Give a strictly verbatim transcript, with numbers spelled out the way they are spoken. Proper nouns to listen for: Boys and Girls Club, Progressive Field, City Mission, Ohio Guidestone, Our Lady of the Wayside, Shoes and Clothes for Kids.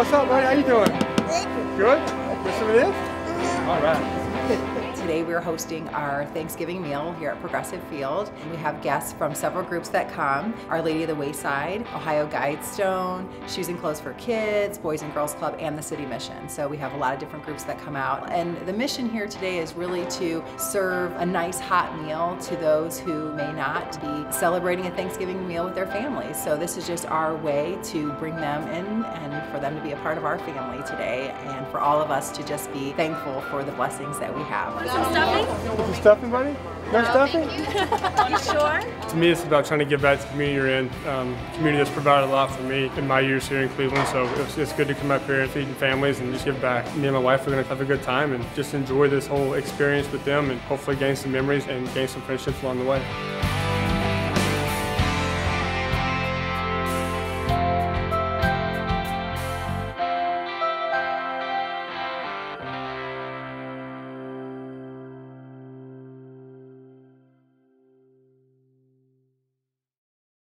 What's up, buddy? How you doing? Good. Good? With some of this? Mm-hmm. All right. Today we're hosting our Thanksgiving meal here at Progressive Field. We have guests from several groups that come. Our Lady of the Wayside, Ohio Guidestone, Shoes and Clothes for Kids, Boys and Girls Club, and the City Mission. So we have a lot of different groups that come out. And the mission here today is really to serve a nice hot meal to those who may not be celebrating a Thanksgiving meal with their families. So this is just our way to bring them in and for them to be a part of our family today, and for all of us to just be thankful for the blessings that we have. Some stuffing? Some stuffing, buddy? No, no stuffing? You. You sure? To me, it's about trying to give back to the community you're in. Um, the community has provided a lot for me in my years here in Cleveland, so it's, it's good to come up here and feed families and just give back. Me and my wife are going to have a good time and just enjoy this whole experience with them and hopefully gain some memories and gain some friendships along the way.